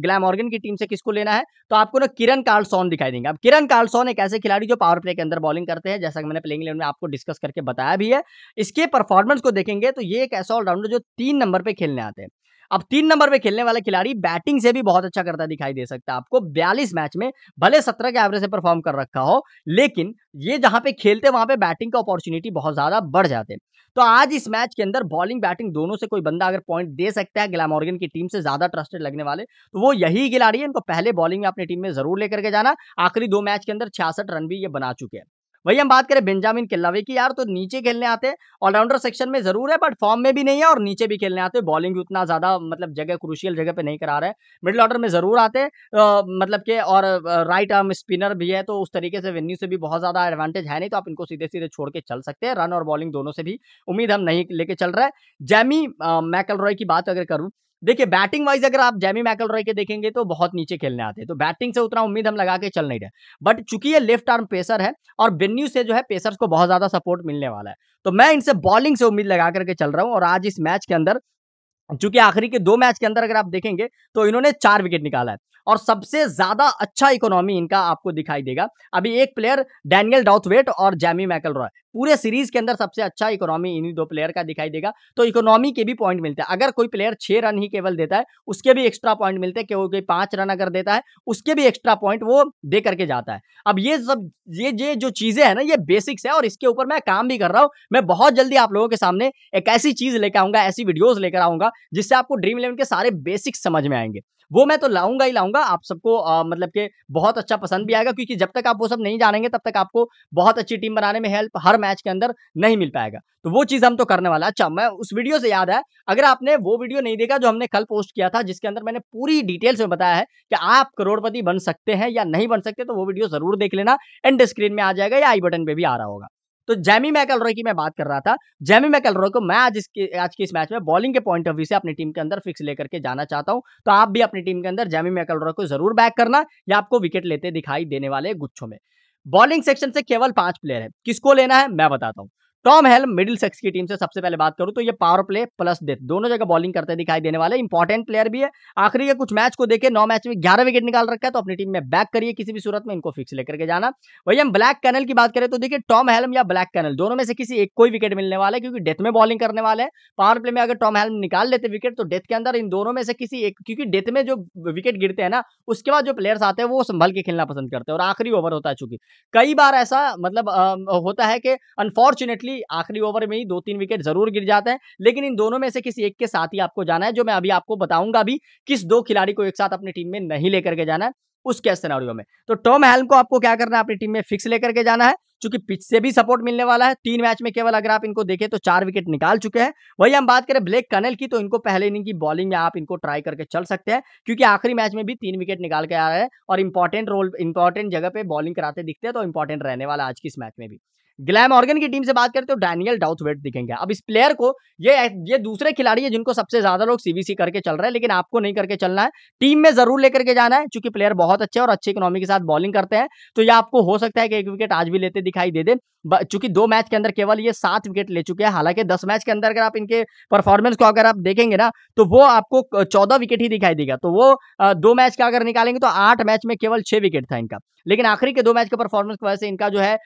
ग्लैमॉर्गन की टीम से किसको लेना है तो आपको ना किरण कार्लसॉन दिखाई देंगे। अब किरण कार्लसॉन एक ऐसे खिलाड़ी जो पावर प्ले के अंदर बॉलिंग करते हैं, जैसा कि मैंने प्लेइंग इलेवन में आपको डिस्कस करके बताया भी है। इसके परफॉर्मेंस को देखेंगे तो ये एक ऐसा ऑलराउंडर जो तीन नंबर पे खेलने आते हैं। अब तीन नंबर पे खेलने वाला खिलाड़ी बैटिंग से भी बहुत अच्छा करता दिखाई दे सकता है आपको। बयालीस मैच में भले सत्रह के एवरेज से परफॉर्म कर रखा हो, लेकिन ये जहां पे खेलते वहां पे बैटिंग का अपॉर्चुनिटी बहुत ज्यादा बढ़ जाते हैं। तो आज इस मैच के अंदर बॉलिंग बैटिंग दोनों से कोई बंदा अगर पॉइंट दे सकता है ग्लैमॉर्गन की टीम से ज्यादा ट्रस्टेड लगने वाले तो वो यही खिलाड़ी है। इनको पहले बॉलिंग में अपनी टीम में जरूर लेकर के जाना। आखिरी दो मैच के अंदर छियासठ रन भी ये बना चुके हैं। वही हम बात करें बेंजामिन केल्लावे की, यार तो नीचे खेलने आते हैं, ऑलराउंडर सेक्शन में जरूर है बट फॉर्म में भी नहीं है और नीचे भी खेलने आते हैं, बॉलिंग भी उतना ज्यादा मतलब जगह क्रूशियल जगह पे नहीं करा रहे हैं, मिडिल ऑर्डर में जरूर आते हैं मतलब के, और राइट आर्म स्पिनर भी है तो उस तरीके से वेन्यू से भी बहुत ज्यादा एडवांटेज है नहीं, तो आप इनको सीधे सीधे छोड़ के चल सकते हैं, रन और बॉलिंग दोनों से भी उम्मीद हम नहीं लेके चल रहा है। जेमी मैकलरॉय की बात अगर करूँ, देखिए बैटिंग वाइज अगर आप जेमी मैकलरॉय के देखेंगे तो बहुत नीचे खेलने आते हैं, तो बैटिंग से उतना उम्मीद हम लगा के चल नहीं रहे, बट चूंकि ये लेफ्ट आर्म पेसर है और वेन्यू से जो है पेसर्स को बहुत ज्यादा सपोर्ट मिलने वाला है, तो मैं इनसे बॉलिंग से उम्मीद लगा करके चल रहा हूँ। और आज इस मैच के अंदर, चूंकि आखिरी के दो मैच के अंदर अगर आप देखेंगे तो इन्होंने चार विकेट निकाला है और सबसे ज्यादा अच्छा इकोनॉमी इनका आपको दिखाई देगा। अभी एक प्लेयर डैनियल डाउथवेट और जेमी मैकलरॉय, पूरे सीरीज के अंदर सबसे अच्छा इकोनॉमी इन्हीं दो प्लेयर का दिखाई देगा, तो इकोनॉमी के भी पॉइंट मिलते हैं। अगर कोई प्लेयर छह रन ही केवल देता है उसके भी एक्स्ट्रा पॉइंट मिलते हैं, कोई पांच रन अगर देता है उसके भी एक्स्ट्रा पॉइंट वो दे करके जाता है। अब ये सब ये ये जो चीजें हैं ना, ये बेसिक्स है और इसके ऊपर मैं काम भी कर रहा हूँ। मैं बहुत जल्दी आप लोगों के सामने एक ऐसी चीज लेकर आऊंगा, ऐसी वीडियोज लेकर आऊंगा जिससे आपको ड्रीम इलेवन के सारे बेसिक्स समझ में आएंगे। वो मैं तो लाऊंगा ही लाऊंगा, आप सबको मतलब के बहुत अच्छा पसंद भी आएगा, क्योंकि जब तक आप वो सब नहीं जानेंगे तब तक आपको बहुत अच्छी टीम बनाने में हेल्प हर मैच के अंदर नहीं मिल पाएगा। तो वो चीज हम तो करने वाला। अच्छा, मैं उस वीडियो से याद है, अगर आपने वो वीडियो नहीं देखा जो हमने कल पोस्ट किया था जिसके अंदर मैंने पूरी डिटेल से बताया है कि आप करोड़पति बन सकते हैं या नहीं बन सकते, तो वो वीडियो जरूर देख लेना, एंड स्क्रीन में आ जाएगा या आई बटन पे भी आ रहा होगा। तो जेमी मैकलरॉय की मैं बात कर रहा था, जेमी मैकलरॉय को मैं आज इसके आज के इस मैच में बॉलिंग के पॉइंट ऑफ व्यू से अपनी टीम के अंदर फिक्स लेकर के जाना चाहता हूं, तो आप भी अपनी टीम के अंदर जेमी मैकलरॉय को जरूर बैक करना या आपको विकेट लेते दिखाई देने वाले गुच्छों में। बॉलिंग सेक्शन से केवल पांच प्लेयर है, किसको लेना है मैं बताता हूँ। टॉम हेल्म मिडिलसेक्स की टीम से सबसे पहले बात करूं तो ये पावर प्ले प्लस डेथ दोनों जगह बॉलिंग करते दिखाई देने वाले इंपॉर्टेंट प्लेयर भी है। आखिरी के कुछ मैच को देखे, नौ मैच में ग्यारह विकेट निकाल रखा है, तो अपनी टीम में बैक करिए किसी भी सूरत में, इनको फिक्स लेकर के जाना। वही हम ब्लैक कैनल की बात करें तो देखिए टॉम हेल्म या ब्लैक कैनल दोनों में से किसी एक को ही विकेट मिलने वाला है, क्योंकि डेथ में बॉलिंग करने वाले हैं। पावर प्ले में अगर टॉम हेल्म निकाल लेते विकेट तो डेथ के अंदर इन दोनों में से किसी एक, क्योंकि डेथ में जो विकेट गिरते हैं ना उसके बाद जो प्लेयर्स आते हैं वो संभल के खेलना पसंद करते हैं और आखिरी ओवर होता है, चूंकि कई बार ऐसा मतलब होता है कि अनफॉर्चुनेटली आखिरी ओवर में ही दो तीन विकेट जरूर गिर जाते हैं, लेकिन इन दोनों में से किसी एक के साथ ही आपको जाना है, जो मैं अभी आपको बताऊंगा भी किस दो खिलाड़ी को एक साथ अपनी टीम में नहीं लेकर के जाना है उसके सिनेरियो में। तो टॉम हेल्म को आपको क्या करना है, अपनी टीम में फिक्स लेकर के जाना है, क्योंकि पिच से भी सपोर्ट मिलने वाला है। तीन मैच में केवल अगर आप इनको देखें तो चार विकेट निकाल चुके हैं। वही हम बात करें ब्लैक कनल की, तो इनको पहले इनिंग की बॉलिंग में आप इनको ट्राई करके चल सकते हैं, क्योंकि आखिरी मैच में भी तीन विकेट निकाल के आ रहे हैं और इंपॉर्टेंट रोल इंपॉर्टेंट जगह पे बॉलिंग कराते दिखते हैं, तो इंपॉर्टेंट रहने वाला आज की इस मैच में भी। ग्लैमॉर्गन की टीम से बात करते हो, डैनियल डाउथवेट दिखेंगे। अब इस प्लेयर को ये ये दूसरे खिलाड़ी है जिनको सबसे ज्यादा लोग सीबीसी करके चल रहे हैं, लेकिन आपको नहीं करके चलना है, टीम में जरूर लेकर के जाना है, क्योंकि प्लेयर बहुत अच्छे और अच्छे इकोनॉमी के साथ बॉलिंग करते हैं। तो ये आपको हो सकता है कि एक विकेट आज भी लेते दिखाई दे दे, चूंकि दो मैच के अंदर केवल ये सात विकेट ले चुके हैं। हालांकि दस मैच के अंदर अगर आप इनके परफॉर्मेंस को अगर आप देखेंगे ना तो वो आपको चौदह विकेट ही दिखाई देगा, तो वो दो मैच का अगर निकालेंगे तो आठ मैच में केवल छह विकेट था इनका, लेकिन आखिरी के दो मैच के परफॉर्मेंस की वजह से इनका जो है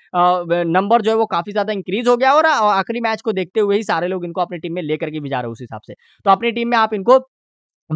नंबर जो है वो काफी ज्यादा इंक्रीज हो गया और आखिरी मैच को देखते हुए ही सारे लोग इनको अपनी टीम में लेकर के भी जा रहे हैं उस हिसाब से। तो अपनी टीम में आप इनको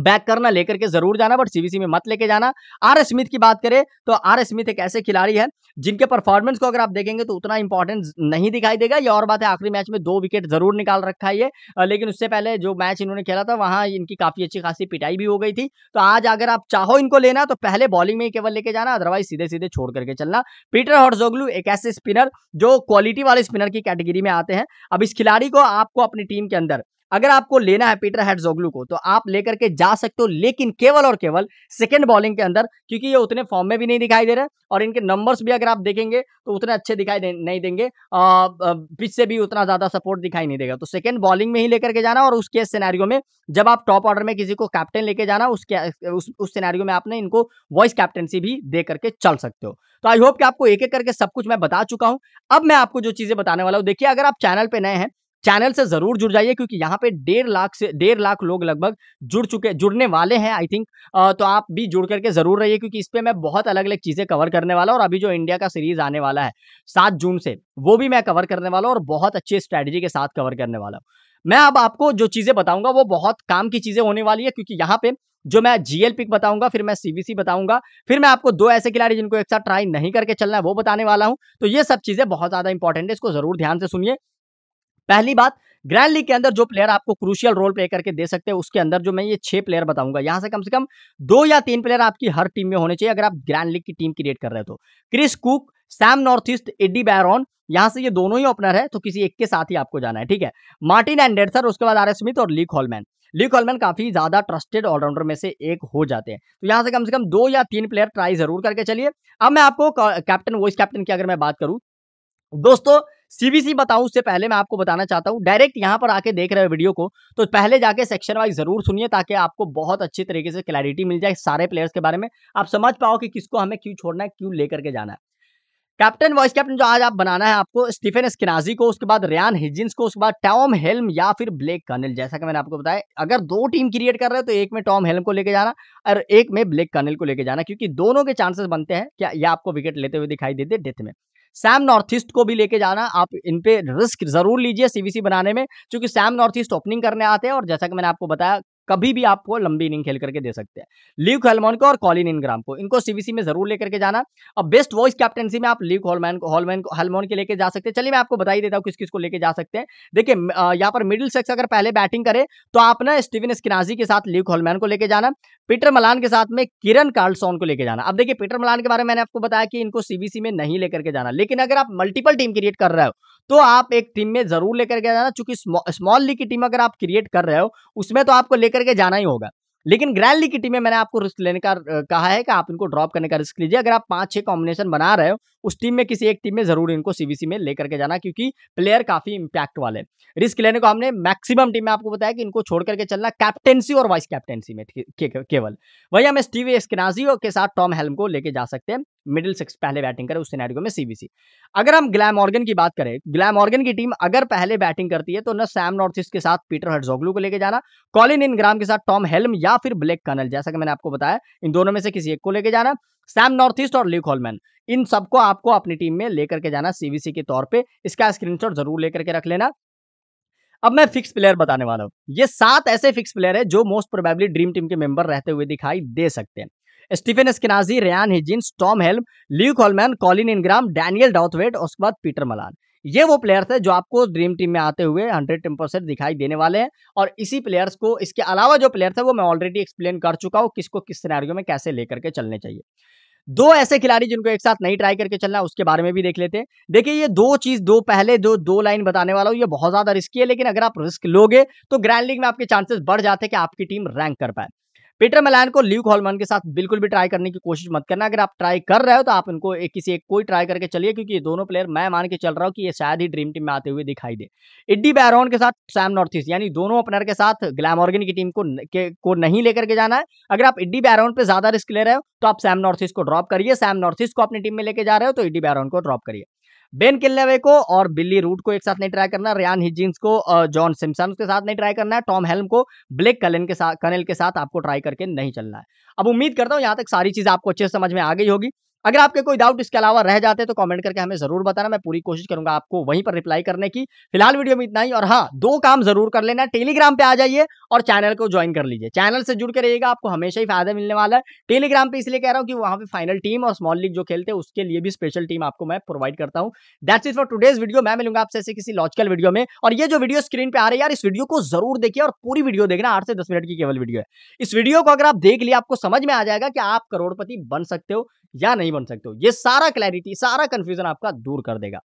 बैक करना, लेकर के जरूर जाना, बट सीबीसी में मत लेके जाना। आर एस स्मिथ की बात करें तो आर एस स्मिथ एक ऐसे खिलाड़ी है जिनके परफॉर्मेंस को अगर आप देखेंगे तो उतना इंपॉर्टेंट नहीं दिखाई देगा। ये और बात है आखिरी मैच में दो विकेट जरूर निकाल रखा है ये, लेकिन उससे पहले जो मैच इन्होंने खेला था वहां इनकी काफी अच्छी खासी पिटाई भी हो गई थी। तो आज अगर आप चाहो इनको लेना तो पहले बॉलिंग में ही केवल लेके जाना, अदरवाइज सीधे सीधे छोड़ करके चलना। पीटर हॉटजोग्लू एक ऐसे स्पिनर जो क्वालिटी वाले स्पिनर की कैटेगरी में आते हैं। अब इस खिलाड़ी को आपको अपनी टीम के अंदर अगर आपको लेना है पीटर हैट्जोग्लू को तो आप लेकर के जा सकते हो, लेकिन केवल और केवल सेकंड बॉलिंग के अंदर, क्योंकि ये उतने फॉर्म में भी नहीं दिखाई दे रहे और इनके नंबर्स भी अगर आप देखेंगे तो उतने अच्छे दिखाई दे, नहीं देंगे, पिच से भी उतना ज्यादा सपोर्ट दिखाई नहीं देगा। तो सेकंड बॉलिंग में ही लेकर के जाना और उसके सिनेरियो में जब आप टॉप ऑर्डर में किसी को कैप्टन लेके जाना उसके उस, उस सिनेरियो में आपने इनको वॉइस कैप्टनसी भी दे करके चल सकते हो। तो आई होप कि आपको एक एक करके सब कुछ मैं बता चुका हूँ। अब मैं आपको जो चीजें बताने वाला हूँ, देखिए अगर आप चैनल पर नए हैं चैनल से जरूर जुड़ जाइए, क्योंकि यहाँ पे डेढ़ लाख से डेढ़ लाख लोग लगभग जुड़ चुके जुड़ने वाले हैं आई थिंक, तो आप भी जुड़ करके जरूर रहिए, क्योंकि इस पर मैं बहुत अलग अलग चीज़ें कवर करने वाला हूँ। और अभी जो इंडिया का सीरीज आने वाला है सात जून से, वो भी मैं कवर करने वाला हूँ और बहुत अच्छी स्ट्रैटेजी के साथ कवर करने वाला हूँ। मैं अब आपको जो चीज़ें बताऊँगा वो बहुत काम की चीज़ें होने वाली है, क्योंकि यहाँ पे जो मैं जीएल पिक बताऊंगा, फिर मैं सीबीसी बताऊंगा, फिर मैं आपको दो ऐसे खिलाड़ी जिनको एक साथ ट्राई नहीं करके चलना है वो बताने वाला हूँ। तो ये सब चीज़ें बहुत ज़्यादा इंपॉर्टेंट है, इसको जरूर ध्यान से सुनिए। पहली बात, ग्रैंड लीग के अंदर जो प्लेयर आपको क्रूशियल रोल प्ले करके दे सकते हैं उसके अंदर जो मैं ये छह प्लेयर बताऊंगा, यहाँ से कम से कम दो या तीन प्लेयर आपकी हर टीम में होने चाहिए अगर आप ग्रैंड लीग की टीम क्रिएट कर रहे हो। Chris Cooke, सैम नॉर्थ ईस्ट, Eddie Byrom, यहां से ये दोनों ही ओपनर है, तो किसी एक के साथ ही आपको जाना है, ठीक है। मार्टिन एंडरसन, उसके बाद आर एस स्मिथ और ल्यूक होल्मैन। ल्यूक होल्मैन काफी ज्यादा ट्रस्टेड ऑलराउंडर में से एक हो जाते हैं, तो यहाँ से कम से कम दो या तीन प्लेयर ट्राई जरूर करके चलिए। अब मैं आपको कैप्टन वॉइस कैप्टन की अगर मैं बात करूँ दोस्तों, सीबीसी बताऊं उससे पहले मैं आपको बताना चाहता हूं, डायरेक्ट यहां पर आके देख रहे हो वीडियो को तो पहले जाके सेक्शन वाइज जरूर सुनिए, ताकि आपको बहुत अच्छी तरीके से क्लैरिटी मिल जाए सारे प्लेयर्स के बारे में, आप समझ पाओ कि किसको हमें क्यों छोड़ना है, क्यों लेकर के जाना है। कैप्टन वाइस कैप्टन जो आज आप बनाना है आपको, स्टीफन एस्किनाजी को, उसके बाद रयान हिजिन्स को, उसके बाद टॉम हेल्म या फिर ब्लैक कनेल। जैसा कि मैंने आपको बताया, अगर दो टीम क्रिएट कर रहे हो तो एक में टॉम हेल्म को लेके जाना और एक में ब्लैक कनेल को लेके जाना, क्योंकि दोनों के चांसेस बनते हैं क्या यह आपको विकेट लेते हुए दिखाई देते डेथ में। सैम नॉर्थ ईस्ट को भी लेके जाना, आप इन पे रिस्क जरूर लीजिए सीबीसी बनाने में, क्योंकि सैम नॉर्थ ईस्ट ओपनिंग करने आते हैं और जैसा कि मैंने आपको बताया कभी भी आपको लंबी इनिंग खेल करके दे सकते हैं। ल्यूक होल्मैन को और कॉलिन इनग्राम को, इनको सीबीसी में जरूर लेकर के जाना। अब बेस्ट वॉइस कैप्टनसी में आप ल्यूक होल्मैन को होल्मैन को हेलमोन के लेके जा सकते हैं। चलिए मैं आपको बता ही देता हूँ किस किस को लेके जा सकते हैं। देखिए यहाँ पर मिडिलसेक्स अगर पहले बैटिंग करे तो आप ना स्टीवन एस्किनाजी के साथ ल्यूक होल्मैन को लेके जाना, पीटर मलान के साथ में किरण कार्लसॉन को लेके जाना। अब देखिए पीटर मलान के बारे में मैंने आपको बताया कि इनको सीबीसी में नहीं लेकर के जाना, लेकिन अगर आप मल्टीपल टीम क्रिएट कर रहे हो तो आप एक टीम में जरूर लेकर के जाना, चूंकि स्मॉल लीग की टीम अगर आप क्रिएट कर रहे हो उसमें तो आपको लेकर के जाना ही होगा। लेकिन ग्रैंड लीग की टीम में मैंने आपको रिस्क लेने का कहा है कि आप इनको ड्रॉप करने का रिस्क लीजिए। अगर आप पांच छह कॉम्बिनेशन बना रहे हो उस टीम में किसी एक टीम में जरूर इनको सीबीसी में लेकर के जाना, क्योंकि प्लेयर काफी इंपैक्ट वाले। रिस्क लेने को हमने मैक्सिमम टीम में आपको बताया कि इनको छोड़ करके चलना कैप्टेंसी और वाइस कैप्टेंसी में केवल। वही हमें स्टीवन एस्किनाजी के साथ टॉम हेल्म को लेके जा सकते हैं, मिडिल सिक्स पहले बैटिंग करे उस सिनेरियो में सीबीसी। अगर हम ग्लैमॉर्गन की बात करें, ग्लैमॉर्गन की टीम अगर पहले बैटिंग करती है तो ना सैम नॉर्थ ईस्ट के साथ पीटर हट्जोग्लू को लेके जाना, कॉलिन इनग्राम के साथ टॉम हेल्म या फिर ब्लैक कनेल, जैसा कि मैंने आपको बताया इन दोनों में से किसी एक को लेके जाना। सैम नॉर्थ ईस्ट और ल्यूक होल्मैन, इन सबको आपको अपनी टीम में लेकर के जाना सीबीसी के तौर पे, इसका स्क्रीनशॉट जरूर लेकर के रख लेना। अब मैं फिक्स प्लेयर बताने वाला हूँ, ये सात ऐसे फिक्स प्लेयर है जो मोस्ट प्रोबेबली ड्रीम टीम के मेंबर रहते हुए दिखाई दे सकते हैं। Stephen Eskinazi, Ryan Higgins, Tom Helm, Luke Hollman, कॉलिन इनग्राम, Daniel Douthwaite और उसके बाद पीटर मलान, ये वो प्लेयर्स हैं जो आपको ड्रीम टीम में आते हुए हंड्रेड परसेंट दिखाई देने वाले हैं। और इसी प्लेयर्स को, इसके अलावा जो प्लेयर्स हैं वो मैं ऑलरेडी एक्सप्लेन कर चुका हूँ किसको किस सिनेरियो में कैसे लेकर के चलने चाहिए। दो ऐसे खिलाड़ी जिनको एक साथ नहीं ट्राई करके चलना, उसके बारे में भी देख लेते हैं। देखिए ये दो चीज दो पहले दो दो लाइन बताने वाला हूँ, ये बहुत ज्यादा रिस्की है, लेकिन अगर आप रिस्क लोगे तो ग्रैंड लीग में आपके चांसेस बढ़ जाते हैं कि आपकी टीम रैंक कर पाए। पीटर मलान को ल्यूक होल्मैन के साथ बिल्कुल भी ट्राई करने की कोशिश मत करना। अगर आप ट्राई कर रहे हो तो आप इनको एक किसी एक कोई ट्राई करके चलिए, क्योंकि ये दोनों प्लेयर मैं मान के चल रहा हूँ कि ये शायद ही ड्रीम टीम में आते हुए दिखाई दे। एडी बैरॉन के साथ सैम नॉर्थ ईस्ट, यानी दोनों ओपनर के साथ ग्लैमॉर्गन की टीम को के, को नहीं लेकर के जाना है। अगर आप एडी बैरॉन पर ज्यादा रिस्क ले रहे हो तो आप सैम नॉर्थ ईस्ट को ड्रॉप करिए, सैम नॉर्थ ईस्ट को अपनी टीम में लेके जा रहे हो तो एडी बैरॉन को ड्रॉप करिए। बेन केल्लावे को और बिली रूट को एक साथ नहीं ट्राई करना, रयान हिजिन्स को जॉन सिम्पसन के साथ नहीं ट्राई करना है, टॉम हेल्म को ब्लैक कनेल के साथ कनेल के साथ आपको ट्राई करके नहीं चलना है। अब उम्मीद करता हूँ यहाँ तक सारी चीज़ आपको अच्छे से समझ में आ गई होगी। अगर आपके कोई डाउट इसके अलावा रह जाते तो कमेंट करके हमें जरूर बताना, मैं पूरी कोशिश करूंगा आपको वहीं पर रिप्लाई करने की। फिलहाल वीडियो में इतना ही, और हाँ दो काम जरूर कर लेना, टेलीग्राम पे आ जाइए और चैनल को ज्वाइन कर लीजिए। चैनल से जुड़ के रहिएगा, आपको हमेशा ही फायदा मिलने वाला है। टेलीग्राम पे इसलिए कह रहा हूँ कि वहाँ पे फाइनल टीम और स्मॉल लीग जो खेलते हैं उसके लिए भी स्पेशल टीम आपको मैं प्रोवाइड करता हूँ। That's it for today's video, मैं मिलूंगा आपसे ऐसे किसी लॉजिकल वीडियो में। और ये जो वीडियो स्क्रीन पे आ रही है यार, इस वीडियो को जरूर देखिए और पूरी वीडियो देखना, आठ से दस मिनट की केवल वीडियो है। इस वीडियो को अगर आप देख लिया आपको समझ में आ जाएगा कि आप करोड़पति बन सकते हो या नहीं बन सकते हो। ये सारा क्लैरिटी सारा कंफ्यूजन आपका दूर कर देगा।